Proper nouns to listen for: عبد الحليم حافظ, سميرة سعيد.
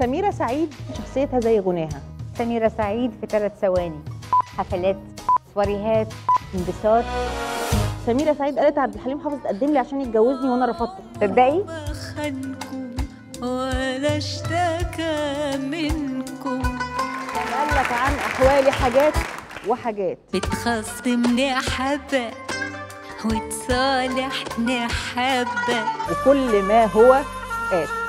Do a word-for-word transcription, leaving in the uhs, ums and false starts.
سميرة سعيد شخصيتها زي غناها. سميرة سعيد في ثلاث ثواني، حفلات، سواريهات، انبساط. سميرة سعيد قالت عبد الحليم حافظ تقدم لي عشان يتجوزني وانا رفضته. تصدقي؟ ما خانكم ولا اشتكى منكم. قال لك عن احوالي حاجات وحاجات. بتخاصمني حبه وتصالحني حبه وكل ما هو قال.